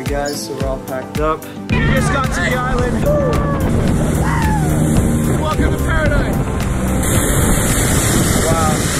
Alright guys, so we're all packed up. We just got to the island. Welcome to paradise. Wow.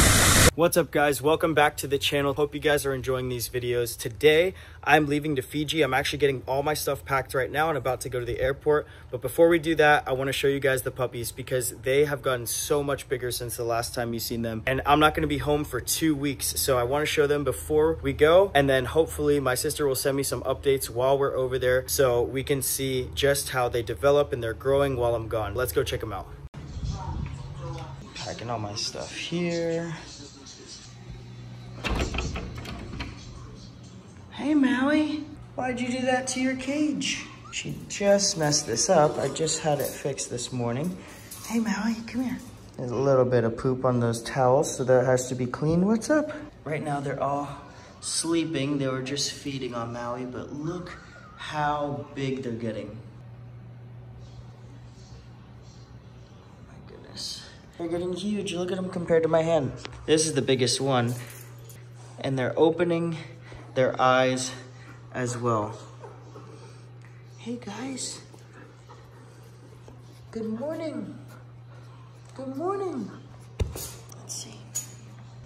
What's up guys, welcome back to the channel. Hope you guys are enjoying these videos. Today, I'm leaving to Fiji. I'm actually getting all my stuff packed right now and about to go to the airport. But before we do that, I want to show you guys the puppies because they have gotten so much bigger since the last time you've seen them. And I'm not going to be home for 2 weeks. So I want to show them before we go. And then hopefully my sister will send me some updates while we're over there so we can see just how they develop and they're growing while I'm gone. Let's go check them out. Packing all my stuff here. Hey, Maui, why'd you do that to your cage? She just messed this up. I just had it fixed this morning. Hey, Maui, come here. There's a little bit of poop on those towels, so that has to be cleaned. What's up? Right now, they're all sleeping. They were just feeding on Maui, but look how big they're getting. Oh my goodness. They're getting huge. Look at them compared to my hand. This is the biggest one, and they're opening their eyes as well. Hey guys, good morning. Good morning. Let's see.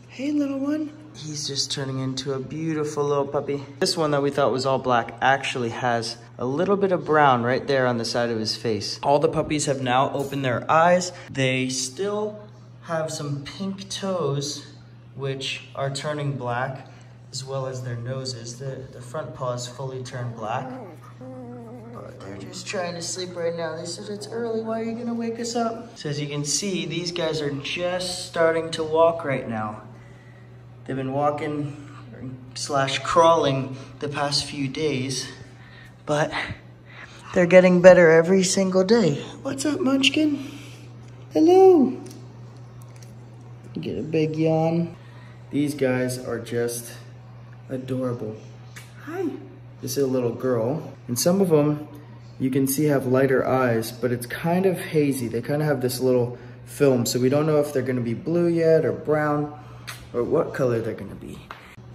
Hey little one. He's just turning into a beautiful little puppy. This one that we thought was all black actually has a little bit of brown right there on the side of his face. All the puppies have now opened their eyes. They still have some pink toes, which are turning black, as well as their noses. The front paws fully turned black. But they're just trying to sleep right now. They said, it's early, why are you gonna wake us up? So as you can see, these guys are just starting to walk right now. They've been walking / crawling the past few days, but they're getting better every single day. What's up, Munchkin? Hello. You get a big yawn. These guys are just adorable. Hi. This is a little girl, and some of them you can see have lighter eyes, but it's kind of hazy. They kind of have this little film, so we don't know if they're going to be blue yet or brown or what color they're going to be.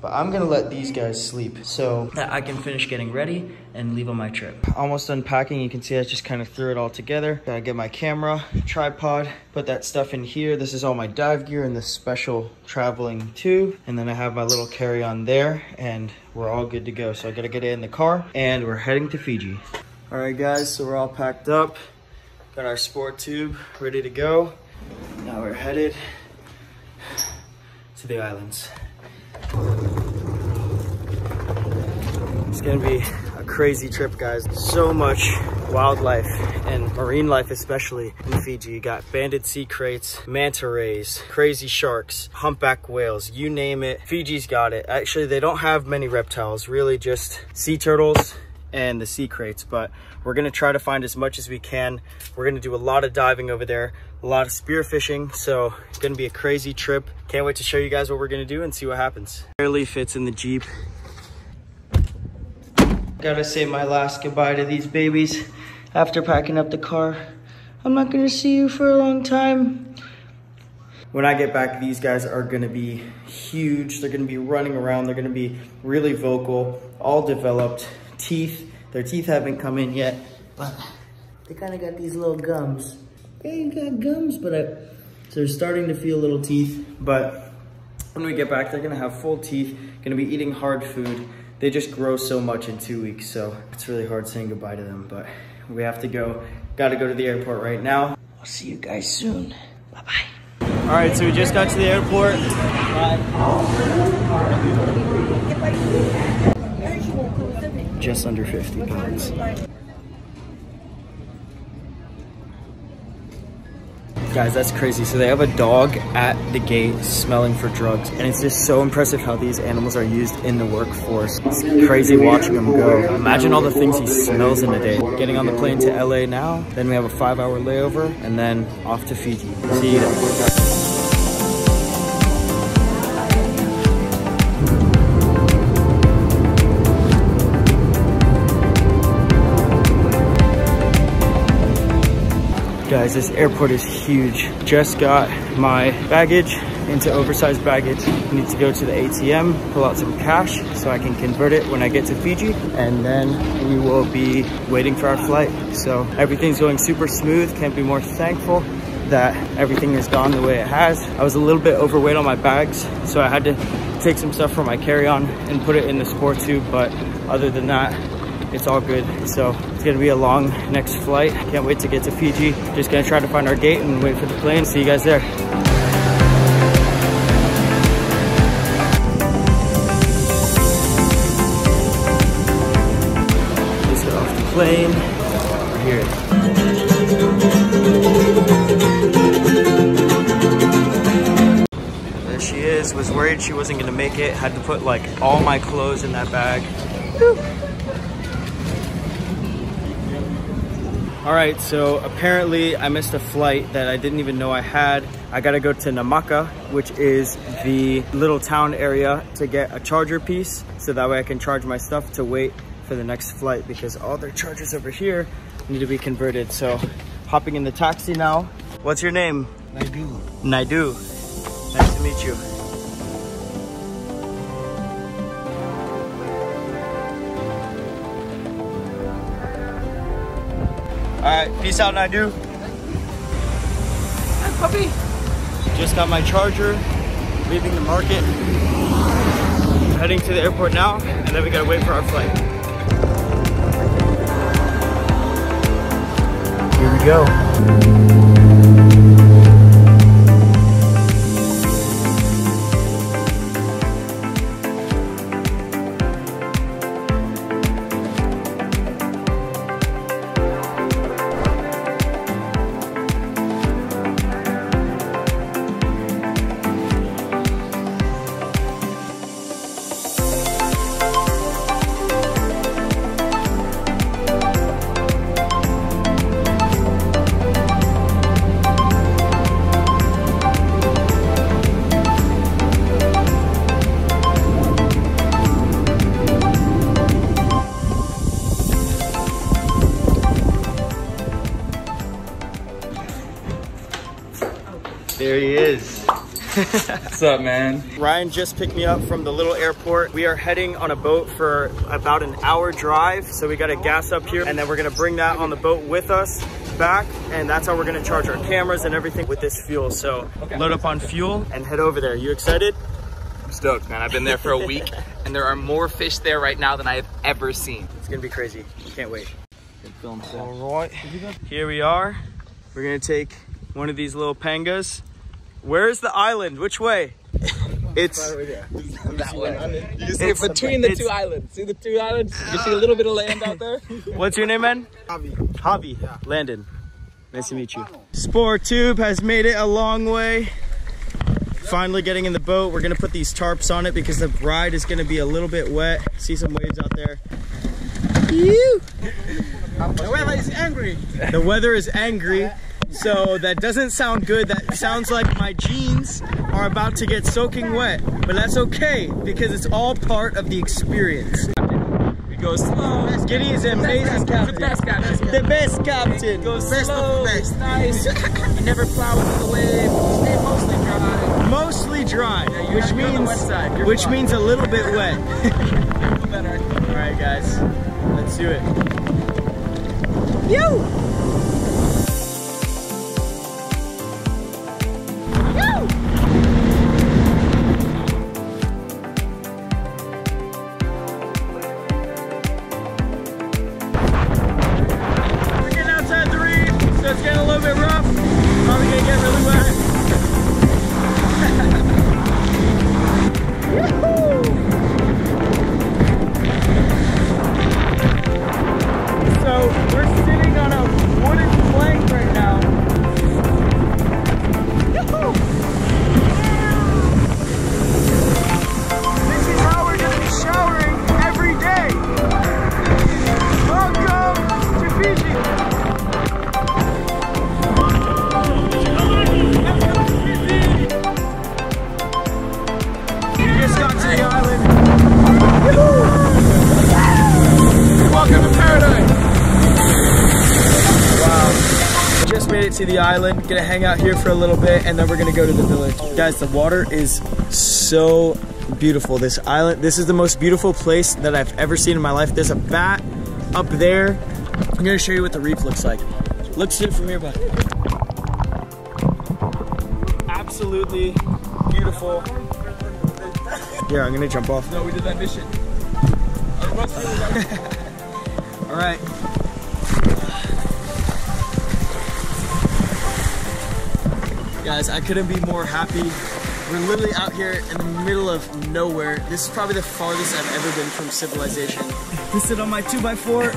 But I'm going to let these guys sleep so that I can finish getting ready and leave on my trip. Almost unpacking. You can see I just kind of threw it all together. Gotta get my camera, tripod, put that stuff in here. This is all my dive gear and this special traveling tube. And then I have my little carry-on there and we're all good to go. So I gotta get it in the car and we're heading to Fiji. All right guys, so we're all packed up. Got our sport tube ready to go. Now we're headed to the islands. It's gonna be a crazy trip, guys. So much wildlife and marine life, especially in Fiji. You got banded sea crates, manta rays, crazy sharks, humpback whales, you name it. Fiji's got it. Actually, they don't have many reptiles, really just sea turtles and the sea crates, but we're gonna try to find as much as we can. We're gonna do a lot of diving over there, a lot of spearfishing, so it's gonna be a crazy trip. Can't wait to show you guys what we're gonna do and see what happens. Barely fits in the Jeep. Gotta say my last goodbye to these babies after packing up the car. I'm not gonna see you for a long time. When I get back, these guys are gonna be huge. They're gonna be running around. They're gonna be really vocal, all developed. Teeth, their teeth haven't come in yet, but they kind of got these little gums. They ain't got gums, but so they're starting to feel little teeth, but when we get back, they're gonna have full teeth, gonna be eating hard food. They just grow so much in 2 weeks, so it's really hard saying goodbye to them, but we have to go. Gotta go to the airport right now. I'll see you guys soon. Bye-bye. All right, so we just got to the airport. Bye. Just under 50 pounds. Guys, that's crazy. So they have a dog at the gate smelling for drugs. And it's just so impressive how these animals are used in the workforce. It's crazy watching him go. Imagine all the things he smells in a day. Getting on the plane to LA now, then we have a 5-hour layover, and then off to Fiji. See you then. Guys, this airport is huge. Just got my baggage into oversized baggage. I need to go to the ATM, pull out some cash so I can convert it when I get to Fiji, and then we will be waiting for our flight. So everything's going super smooth. Can't be more thankful that everything has gone the way it has. I was a little bit overweight on my bags, so I had to take some stuff from my carry-on and put it in the sport tube, but other than that, it's all good. So it's gonna be a long next flight. Can't wait to get to Fiji. Just gonna try to find our gate and wait for the plane. See you guys there. Just got off the plane. We're here. There she is. Was worried she wasn't gonna make it. Had to put like all my clothes in that bag. Woo. All right, so apparently I missed a flight that I didn't even know I had. I gotta go to Namaka, which is the little town area, to get a charger piece, so that way I can charge my stuff to wait for the next flight, because all their chargers over here need to be converted. So hopping in the taxi now. What's your name? Naidu. Naidu. Nice to meet you. Alright, peace out, Naidu. Hi, puppy. Just got my charger, leaving the market. Heading to the airport now, and then we gotta wait for our flight. Here we go. There he is. What's up, man? Ryan just picked me up from the little airport. We are heading on a boat for about an hour drive, so we gotta gas up here, and then we're gonna bring that on the boat with us back, and that's how we're gonna charge our cameras and everything with this fuel. So load up on fuel and head over there. You excited? I'm stoked, man. I've been there for a week, and there are more fish there right now than I have ever seen. It's gonna be crazy. Can't wait. Good film. All right, here we are. We're gonna take one of these little pangas. Where is the island? Which way? It's that way. You see it between the two islands. See the two islands? You see a little bit of land out there? What's your name, man? Javi. Javi. Yeah. Landon. Nice to meet you. Sport tube has made it a long way. Finally getting in the boat. We're going to put these tarps on it because the ride is going to be a little bit wet. See some waves out there. Ew. The weather is angry. The weather is angry. So that doesn't sound good. That sounds like my jeans are about to get soaking wet, but that's okay because it's all part of the experience. We go slow. Giddy is an amazing captain. The best captain. The best captain. Go slow. It's nice. You never plow into the wave. Stay mostly dry. Mostly dry, yeah, which means a little bit wet. All right, guys, let's do it. Yo. see the island, gonna hang out here for a little bit, and then we're gonna go to the village. Guys, the water is so beautiful. This island, this is the most beautiful place that I've ever seen in my life. There's a bat up there. I'm gonna show you what the reef looks like. Looks good from here, bud. Absolutely beautiful. Yeah, I'm gonna jump off. No, we did that mission. All right. Guys, I couldn't be more happy. We're literally out here in the middle of nowhere. This is probably the farthest I've ever been from civilization. This is on my 2x4.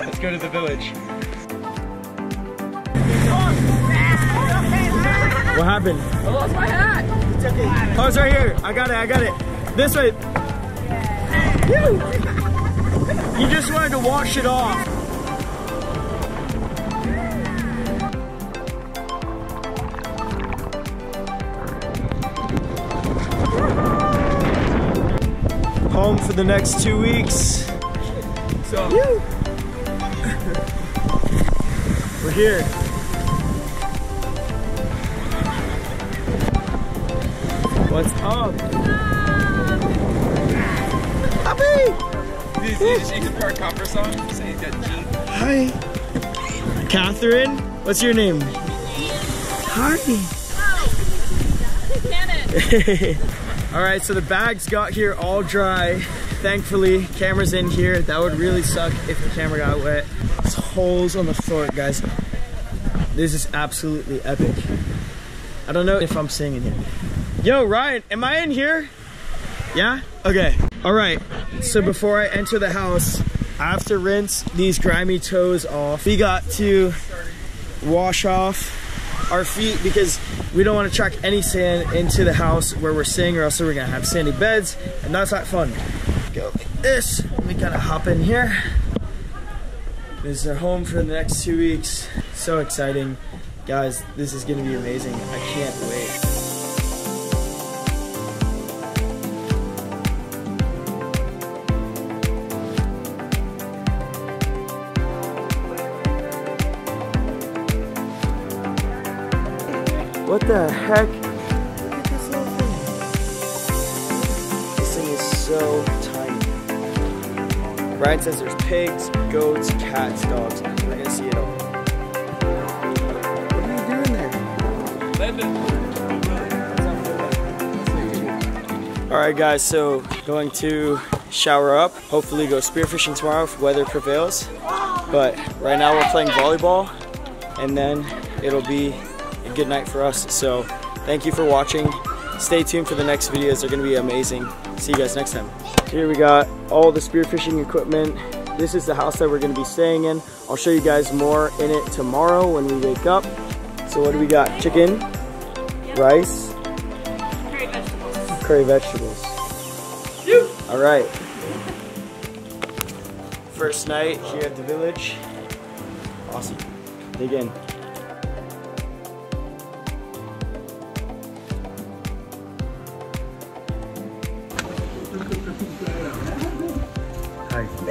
Let's go to the village. What happened? I lost my hat. It's okay. Oh, it's right here. I got it. I got it. This way. Yeah. You just wanted to wash it off. Home for the next 2 weeks. So we're here. What's up? Happy! Did you sing the Park Hopper song? Say you got G. Hi. Catherine? What's your name? Harvey. Alright, so the bags got here all dry. Thankfully, camera's in here. That would really suck if the camera got wet. There's holes on the floor, guys. This is absolutely epic. I don't know if I'm singing it. Yo, Ryan, am I in here? Yeah? Okay. Alright, so before I enter the house, I have to rinse these grimy toes off. We got to wash off our feet because we don't want to track any sand into the house where we're staying, or else we're gonna have sandy beds, and that's not fun. Go like this. We gotta hop in here. This is our home for the next 2 weeks. So exciting. Guys, this is gonna be amazing. I can't wait. What the heck? Look at this little thing. This thing is so tiny. Ryan says there's pigs, goats, cats, dogs. I'm not gonna see it all. What are you doing there? London. All right, guys. So going to shower up. Hopefully go spearfishing tomorrow if weather prevails. But right now we're playing volleyball, and then it'll be good night for us. So thank you for watching. Stay tuned for the next videos. They're gonna be amazing. See you guys next time. Here we got all the spearfishing equipment. This is the house that we're gonna be staying in. I'll show you guys more in it tomorrow when we wake up. So what do we got? Chicken, rice, curry vegetables. All right. First night here at the village. Awesome. Dig in.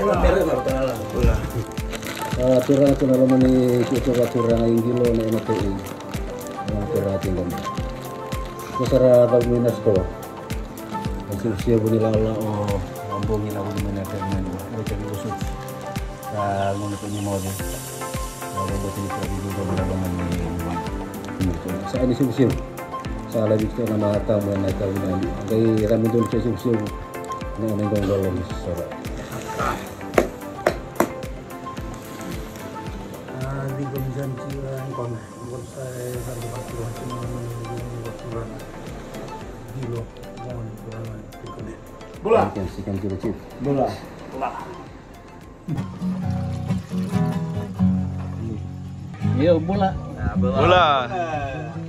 Bola. Bola. Bola. Bola.